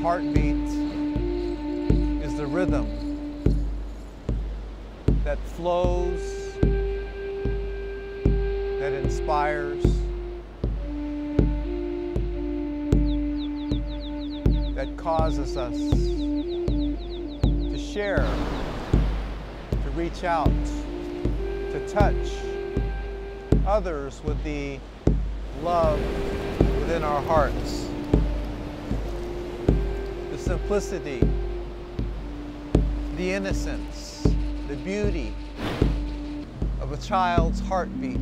heartbeat is the rhythm that flows, that inspires, that causes us to share, to reach out, to touch others with the love within our hearts. The simplicity, the innocence, the beauty of a child's heartbeat.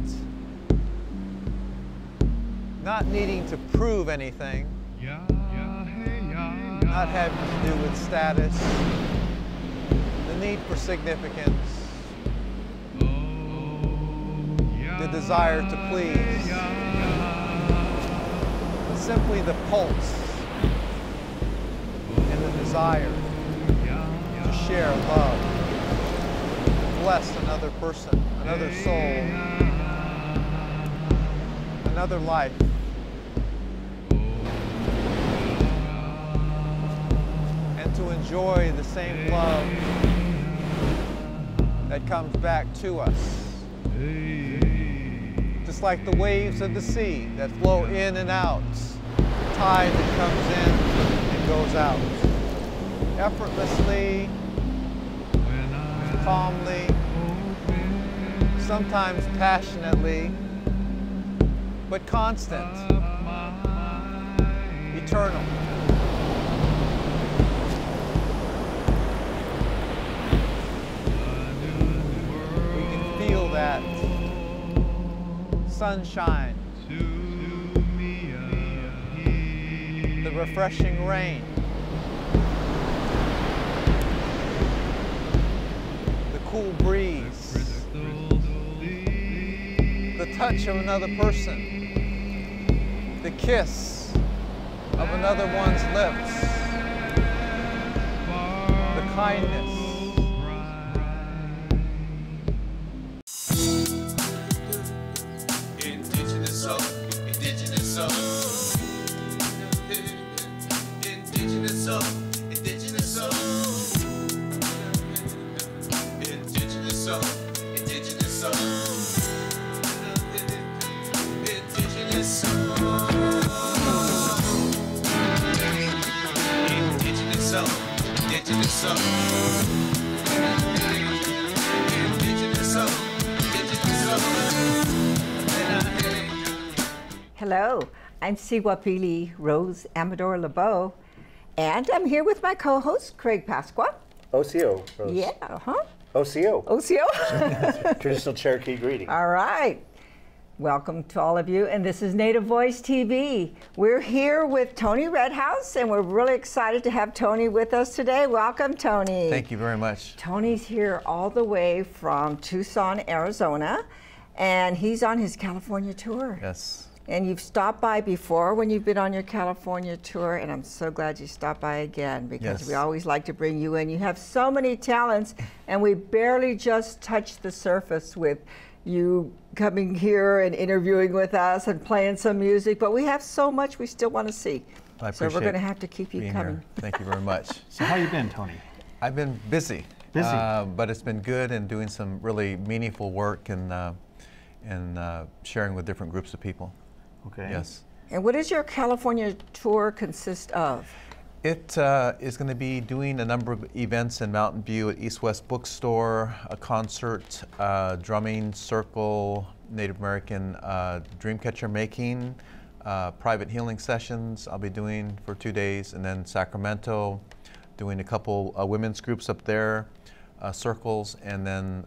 Not needing to prove anything, not having to do with status, the need for significance, the desire to please, but simply the pulse and the desire to share love, bless another person, another soul, another life. And to enjoy the same love that comes back to us. Just like the waves of the sea that flow in and out, the tide that comes in and goes out, effortlessly, calmly, sometimes passionately, but constant, eternal. We can feel that sunshine, the refreshing rain, the cool breeze, the touch of another person, the kiss of another one's lips, the kindness. Hello, I'm Siwapili Rose Amador LeBeau, and I'm here with my co-host Craig Pasqua. OCO Rose. Yeah, OCO. OCO. Traditional Cherokee greeting. All right. Welcome to all of you, and this is Native Voice TV. We're here with Tony Redhouse, and we're really excited to have Tony with us today. Welcome, Tony. Thank you very much. Tony's here all the way from Tucson, Arizona, and he's on his California tour. Yes. And you've stopped by before when you've been on your California tour, and I'm so glad you stopped by again, because we always like to bring you in. You have so many talents, and we barely just touched the surface with you coming here and interviewing with us and playing some music, but we have so much we still want to see. I appreciate it. So we're going to have to keep you coming. Here. Thank you very much. So how you been, Tony? I've been busy. Busy. But it's been good, and doing some really meaningful work, and sharing with different groups of people. Okay. Yes. And what does your California tour consist of? It is going to be doing a number of events in Mountain View at East West Bookstore, a concert, drumming circle, Native American dreamcatcher making, private healing sessions I'll be doing for 2 days, and then Sacramento, doing a couple women's groups up there, circles, and then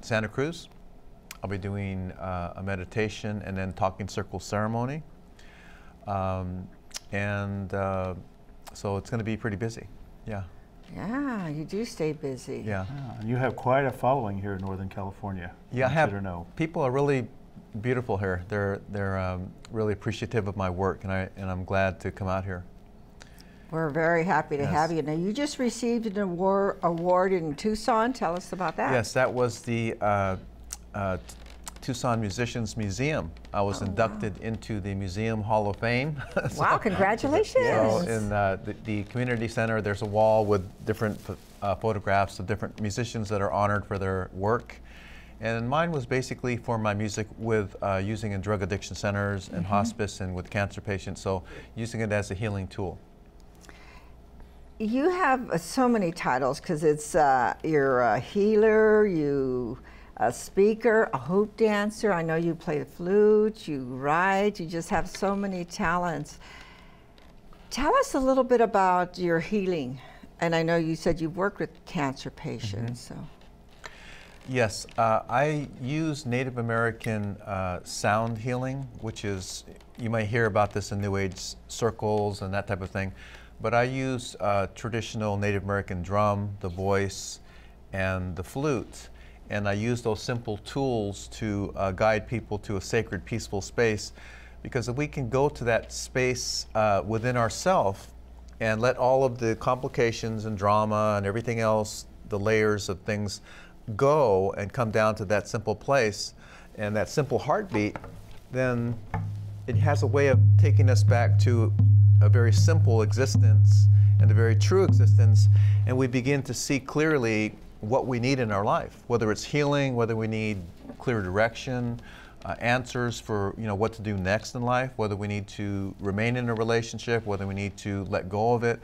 Santa Cruz, I'll be doing a meditation and then talking circle ceremony. So it's going to be pretty busy, yeah. Yeah, you do stay busy. Yeah. And you have quite a following here in Northern California. Yeah, people are really beautiful here. They're really appreciative of my work, and I'm glad to come out here. We're very happy to have you. Now, you just received an award in Tucson. Tell us about that. Yes, that was the Tucson Musicians Museum. I was inducted into the Museum Hall of Fame. Wow, congratulations. So in the community center, there's a wall with different photographs of different musicians that are honored for their work. And mine was basically for my music with using in drug addiction centers and hospice and with cancer patients, so using it as a healing tool. You have so many titles because it's you're a healer, you a speaker, a hoop dancer, I know you play the flute, you write, you just have so many talents. Tell us a little bit about your healing. And I know you said you've worked with cancer patients. So. Yes, I use Native American sound healing, which is, you might hear about this in New Age circles and that type of thing, but I use traditional Native American drum, the voice, and the flute, and I use those simple tools to guide people to a sacred, peaceful space, because if we can go to that space within ourselves and let all of the complications and drama and everything else, the layers of things, go and come down to that simple place and that simple heartbeat, then it has a way of taking us back to a very simple existence and a very true existence, and we begin to see clearly what we need in our life, whether it's healing, whether we need clear direction, answers for, you know, what to do next in life, whether we need to remain in a relationship, whether we need to let go of it.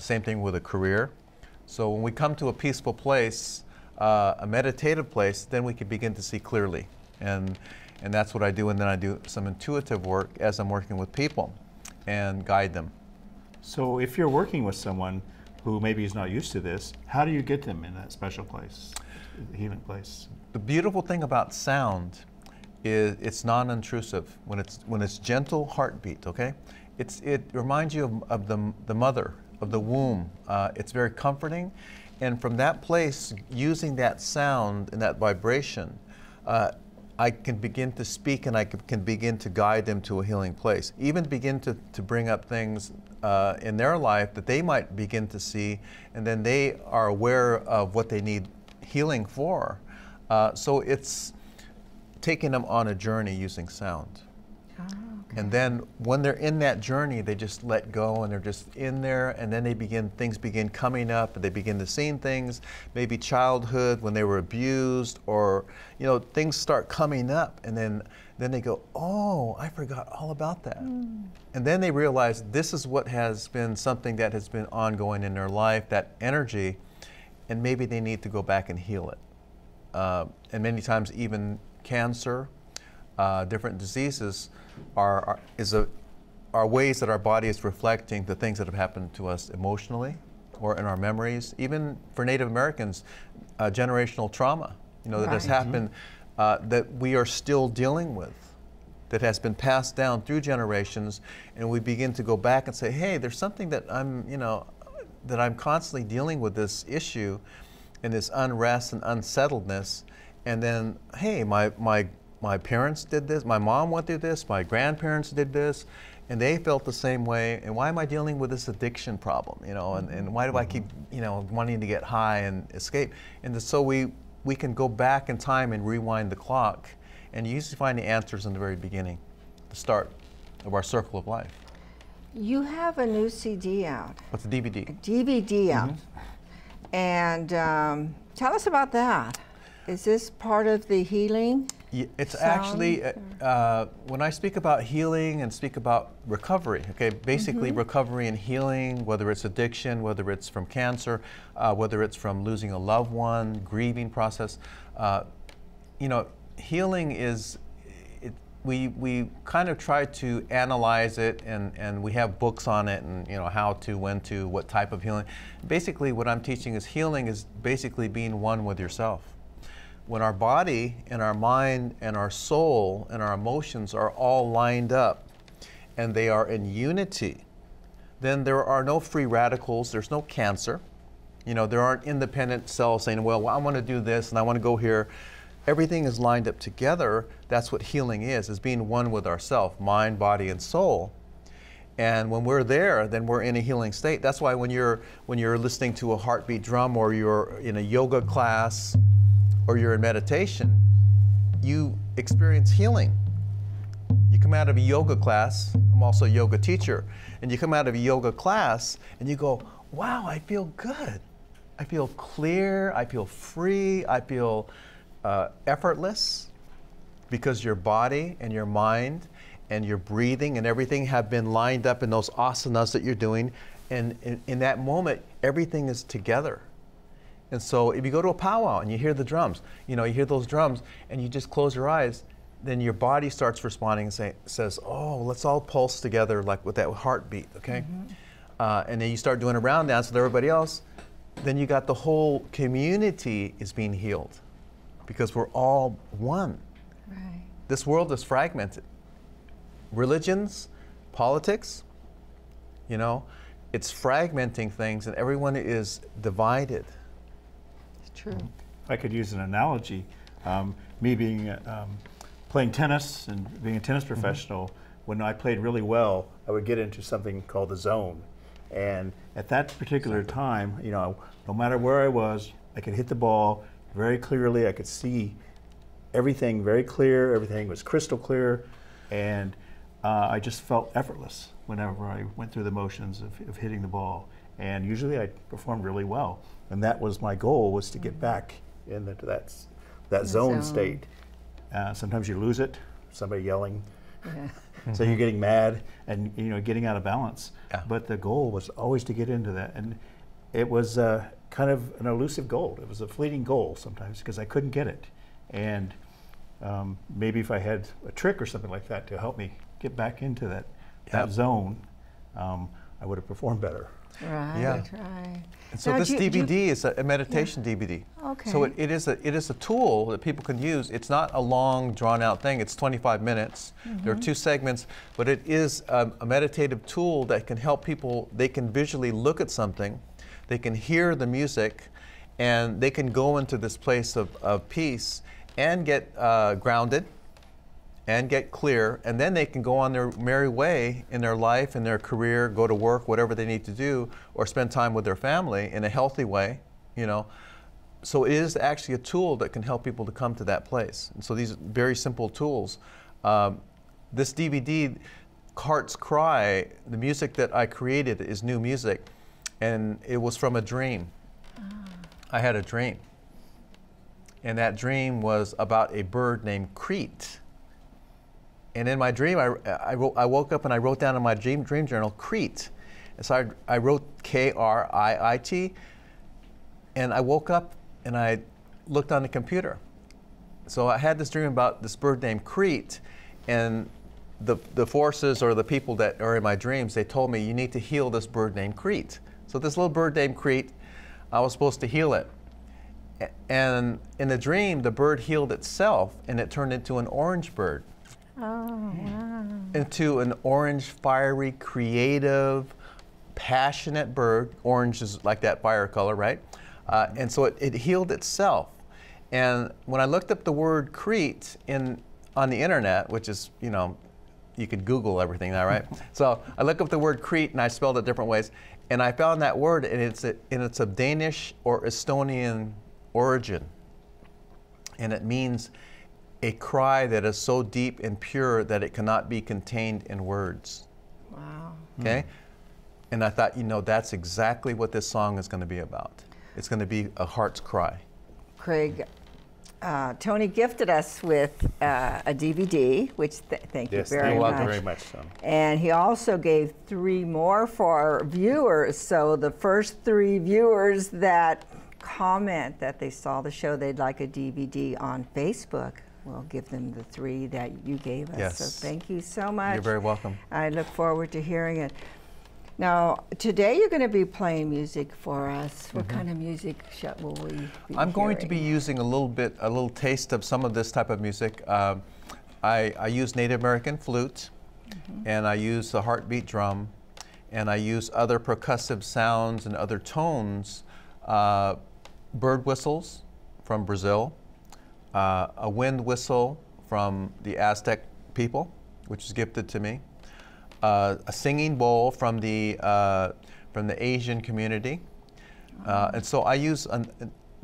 Same thing with a career. So when we come to a peaceful place, a meditative place, then we can begin to see clearly. And that's what I do, and then I do some intuitive work as I'm working with people and guide them. So if you're working with someone who maybe is not used to this, how do you get them in that special place, healing place? The beautiful thing about sound is it's non-intrusive. When it's gentle heartbeat, okay? It reminds you of the mother, of the womb. It's very comforting. And from that place, using that sound and that vibration, I can begin to speak and I can begin to guide them to a healing place. Even begin to bring up things in their life that they might begin to see, and then they are aware of what they need healing for. So it's taking them on a journey using sound. Oh, okay. And then when they're in that journey, they just let go and they're just in there, and then they begin, things begin coming up and they begin to see things, maybe childhood when they were abused, or, you know, things start coming up, and then they go, oh, I forgot all about that. And then they realize this is what has been something that has been ongoing in their life, that energy, and maybe they need to go back and heal it. And many times even cancer, different diseases are ways that our body is reflecting the things that have happened to us emotionally or in our memories. Even for Native Americans, generational trauma, you know, that has happened that we are still dealing with, that has been passed down through generations, and we begin to go back and say, hey, there's something that I'm, you know, that I'm constantly dealing with this issue and this unrest and unsettledness, and then, hey, my parents did this, my mom went through this, my grandparents did this, and they felt the same way, and why am I dealing with this addiction problem, you know, and why do I keep, you know, wanting to get high and escape? And so we can go back in time and rewind the clock, and you usually find the answers in the very beginning, the start of our circle of life. You have a new CD out. What's a DVD? A DVD out. And tell us about that. Is this part of the healing? Yeah, it's actually, when I speak about healing and speak about recovery, okay, basically recovery and healing, whether it's addiction, whether it's from cancer, whether it's from losing a loved one, grieving process, you know, healing is, we kind of try to analyze it, and we have books on it, and, you know, how to, when to, what type of healing. Basically, what I'm teaching is healing is basically being one with yourself. When our body and our mind and our soul and our emotions are all lined up and they are in unity, then there are no free radicals, there's no cancer. You know, there aren't independent cells saying, well, I want to do this and I want to go here. Everything is lined up together. That's what healing is being one with ourself, mind, body, and soul. And when we're there, then we're in a healing state. That's why when you're listening to a heartbeat drum, or you're in a yoga class, or you're in meditation, you experience healing. You come out of a yoga class, I'm also a yoga teacher, and you come out of a yoga class and you go, wow, I feel good. I feel clear, I feel free, I feel effortless, because your body and your mind and your breathing and everything have been lined up in those asanas that you're doing, and in that moment, everything is together. And so if you go to a powwow and you hear the drums, you know, you hear those drums and you just close your eyes, then your body starts responding and says, oh, let's all pulse together like with that heartbeat, okay? Mm-hmm. And then you start doing a round dance with everybody else, then you got the whole community is being healed because we're all one. Right. This world is fragmented. Religions, politics, you know, it's fragmenting things and everyone is divided. It's true. I could use an analogy. Me being, playing tennis and being a tennis professional, when I played really well, I would get into something called the zone. And at that particular time, you know, no matter where I was, I could hit the ball very clearly. I could see everything very clear. Everything was crystal clear. And I just felt effortless whenever I went through the motions of hitting the ball. And usually I performed really well. And that was my goal, was to get back into that zone state. Sometimes you lose it, somebody yelling. Yeah. So you're getting mad and, you know, getting out of balance. Yeah. But the goal was always to get into that. And it was kind of an elusive goal. It was a fleeting goal sometimes because I couldn't get it. And maybe if I had a trick or something like that to help me get back into that, that zone, I would have performed better. Right, right. And so now this DVD is a meditation DVD. Okay. So it is a tool that people can use. It's not a long, drawn-out thing. It's 25 minutes. There are two segments, but it is a meditative tool that can help people. They can visually look at something, they can hear the music, and they can go into this place of peace and get grounded and get clear, and then they can go on their merry way in their life, in their career, go to work, whatever they need to do, or spend time with their family in a healthy way, you know. So it is actually a tool that can help people to come to that place. And so these very simple tools. This DVD, Heart's Cry, the music that I created is new music, and it was from a dream. I had a dream, and that dream was about a bird named Crete. And in my dream, I woke up and I wrote down in my dream journal, Crete. And so I wrote K-R-I-I-T. And I woke up and I looked on the computer. So I had this dream about this bird named Crete. And the forces or the people that are in my dreams, they told me, you need to heal this bird named Crete. So this little bird named Crete, I was supposed to heal it. And in the dream, the bird healed itself and it turned into an orange bird. Oh, wow. Into an orange, fiery, creative, passionate bird. Orange is like that fire color, right? And so it healed itself. And when I looked up the word Crete on the internet, which is, you know, you could Google everything now, right? So I looked up the word Crete and I spelled it different ways. And I found that word, and it's of Danish or Estonian origin. And it means a cry that is so deep and pure that it cannot be contained in words. Wow. Okay? And I thought, you know, that's exactly what this song is going to be about. It's going to be a heart's cry. Craig, Tony gifted us with a DVD, which thank you very much. And he also gave 3 more for viewers. So the first 3 viewers that comment that they saw the show, they'd like a DVD on Facebook. We'll give them the 3 that you gave us. Yes. So thank you so much. You're very welcome. I look forward to hearing it. Now, today you're going to be playing music for us. What kind of music will we be hearing? Going to be using a little taste of some of this type of music. I use Native American flute, and I use the heartbeat drum, and I use other percussive sounds and other tones, bird whistles from Brazil. A wind whistle from the Aztec people, which is gifted to me. A singing bowl from the Asian community. And so I use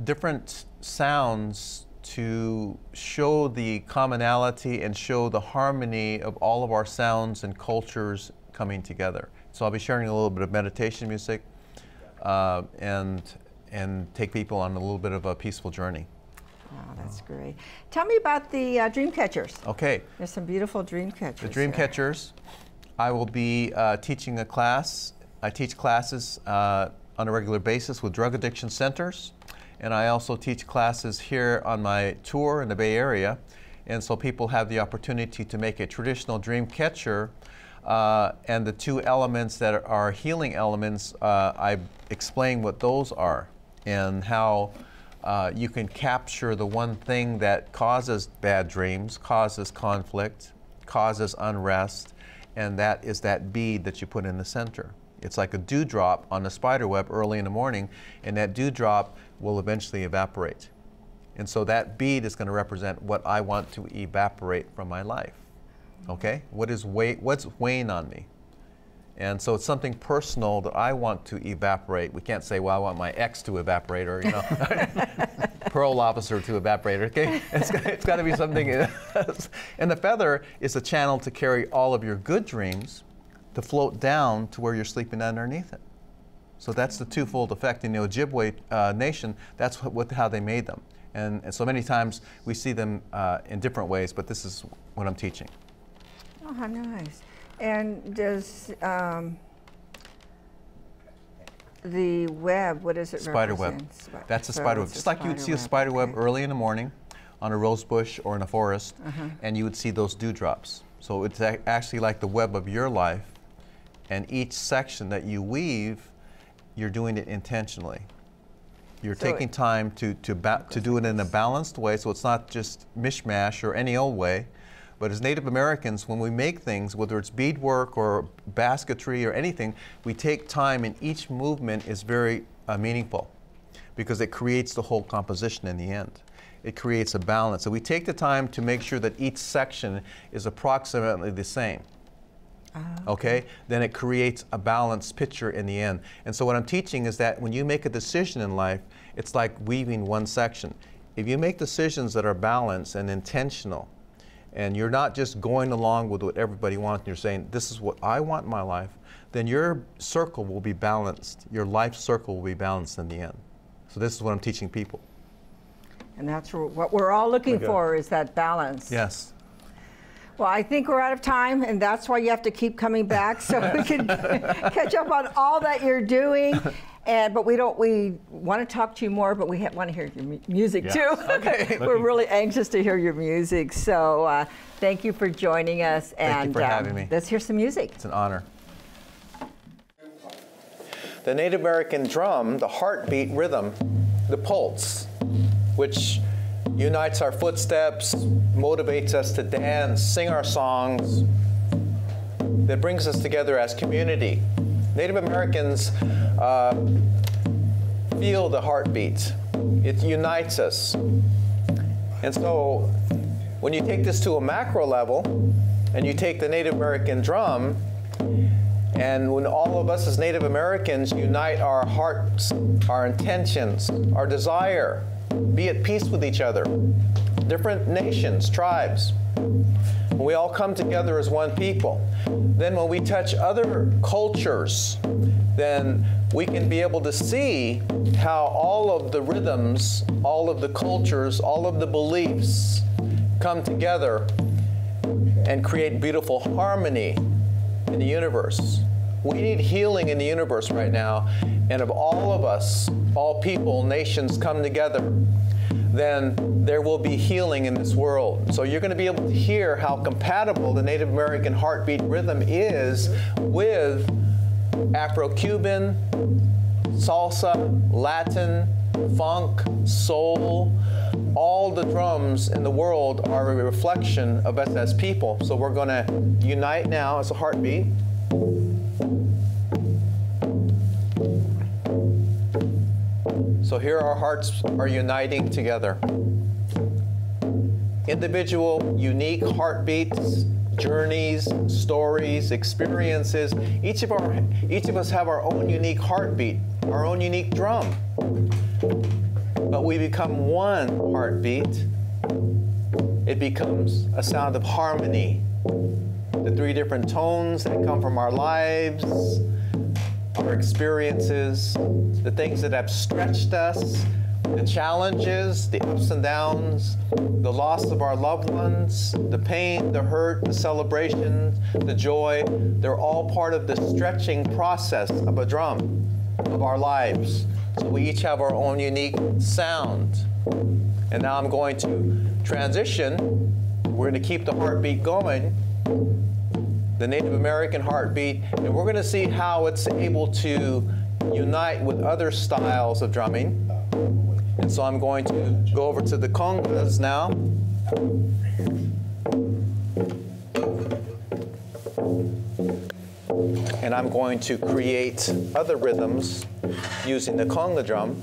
different sounds to show the commonality and show the harmony of all of our sounds and cultures coming together. So I'll be sharing a little bit of meditation music and take people on a little bit of a peaceful journey. Oh, that's great. Tell me about the dream catchers. Okay. There's some beautiful dream catchers. The dream catchers. I will be teaching a class. I teach classes on a regular basis with drug addiction centers. And I also teach classes here on my tour in the Bay Area. And so people have the opportunity to make a traditional dream catcher. And the two elements that are healing elements, I explain what those are and how you can capture the one thing that causes bad dreams, causes conflict, causes unrest, and that is that bead that you put in the center. It's like a dewdrop on a spider web early in the morning, and that dewdrop will eventually evaporate. And so that bead is going to represent what I want to evaporate from my life. Okay? What's weighing on me? And so it's something personal that I want to evaporate. We can't say, well, I want my ex to evaporate, or, you know, parole officer to evaporate. Okay, it's got to be something else. And the feather is a channel to carry all of your good dreams to float down to where you're sleeping underneath it. So that's the twofold effect in the Ojibwe nation. That's how they made them. And so many times we see them in different ways, but this is what I'm teaching. Oh, how nice. And does the web, what is it? Spider web. That's a spider web. Just like you would see a spider web early in the morning on a rose bush or in a forest, and you would see those dewdrops. So it's actually like the web of your life, and each section that you weave, you're doing it intentionally. You're taking time to do it in a balanced way, so it's not just mishmash or any old way. But as Native Americans, when we make things, whether it's beadwork or basketry or anything, we take time, and each movement is very meaningful because it creates the whole composition in the end. It creates a balance. So we take the time to make sure that each section is approximately the same. Okay? Then it creates a balanced picture in the end. And so what I'm teaching is that when you make a decision in life, it's like weaving one section. If you make decisions that are balanced and intentional, and you're not just going along with what everybody wants, and you're saying, this is what I want in my life, then your circle will be balanced. Your life circle will be balanced in the end. So this is what I'm teaching people. And that's what we're all looking for, is that balance. Yes. Well, I think we're out of time, and that's why you have to keep coming back so we can catch up on all that you're doing. But we want to talk to you more, but we want to hear your music too. Okay. We're really anxious to hear your music. So thank you for joining us. Thank you for having me. Let's hear some music. It's an honor. The Native American drum, the heartbeat rhythm, the pulse, which unites our footsteps, motivates us to dance, sing our songs, that brings us together as community. Native Americans feel the heartbeat. It unites us. And so when you take this to a macro level and you take the Native American drum, and when all of us as Native Americans unite our hearts, our intentions, our desire, be at peace with each other, different nations, tribes, when we all come together as one people, then when we touch other cultures, then we can be able to see how all of the rhythms, all of the cultures, all of the beliefs come together and create beautiful harmony in the universe. We need healing in the universe right now, and if all of us, all people, nations come together, then there will be healing in this world. So you're going to be able to hear how compatible the Native American heartbeat rhythm is with Afro-Cuban, salsa, Latin, funk, soul. All the drums in the world are a reflection of us as people. So we're going to unite now as a heartbeat. So here our hearts are uniting together. Individual, unique heartbeats, journeys, stories, experiences. Each of us have our own unique heartbeat, our own unique drum. but we become one heartbeat, it becomes a sound of harmony. The three different tones that come from our lives, our experiences, the things that have stretched us, the challenges, the ups and downs, the loss of our loved ones, the pain, the hurt, the celebration, the joy, they're all part of the stretching process of a drum, of our lives. So we each have our own unique sound. And now I'm going to transition. We're going to keep the heartbeat going, the Native American heartbeat, and we're going to see how it's able to unite with other styles of drumming. And so I'm going to go over to the congas now. And I'm going to create other rhythms using the conga drum.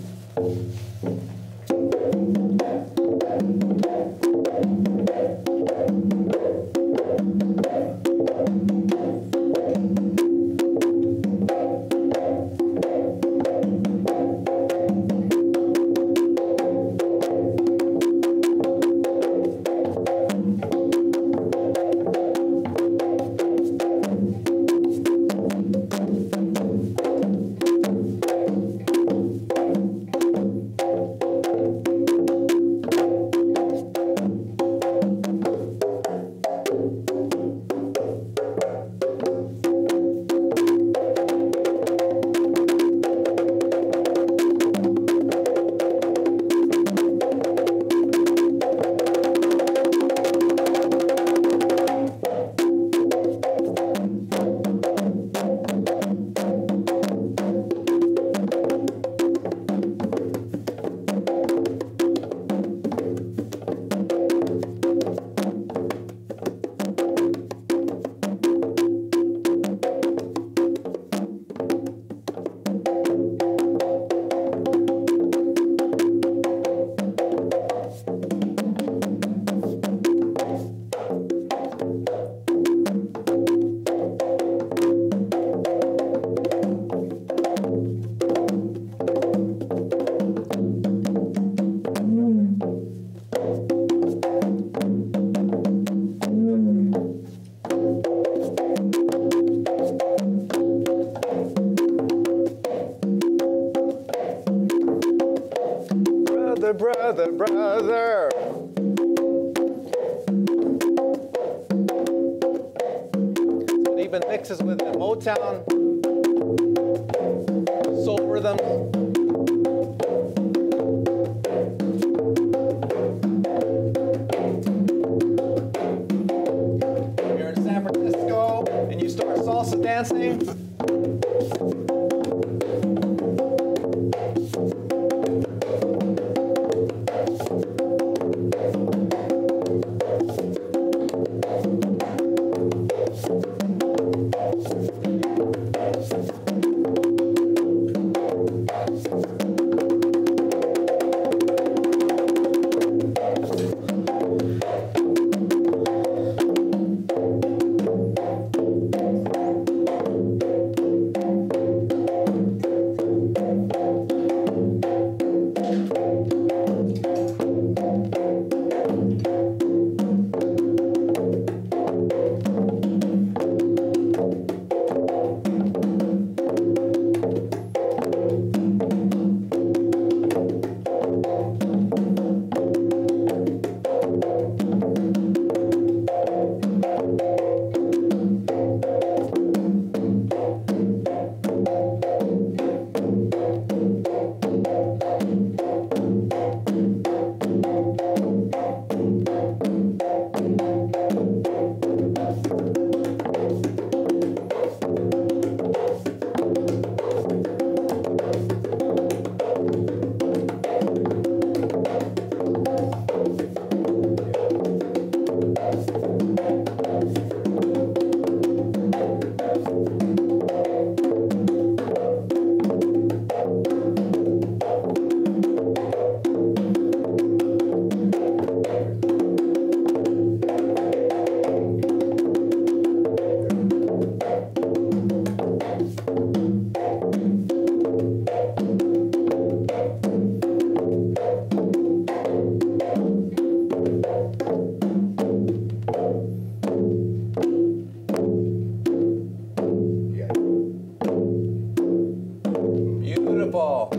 involved.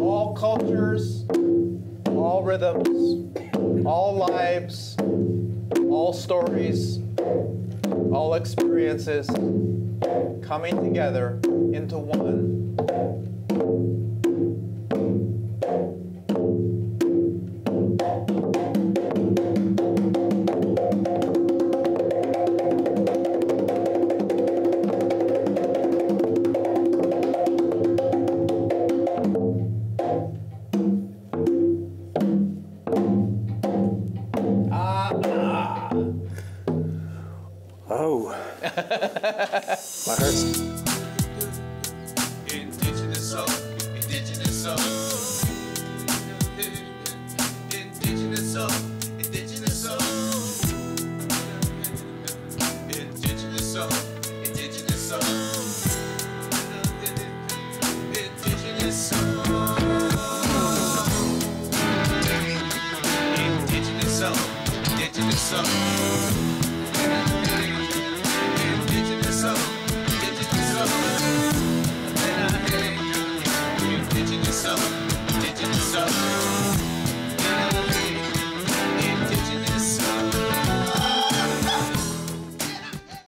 All cultures, all rhythms, all lives, all stories, all experiences coming together into one. Oh, my heart's...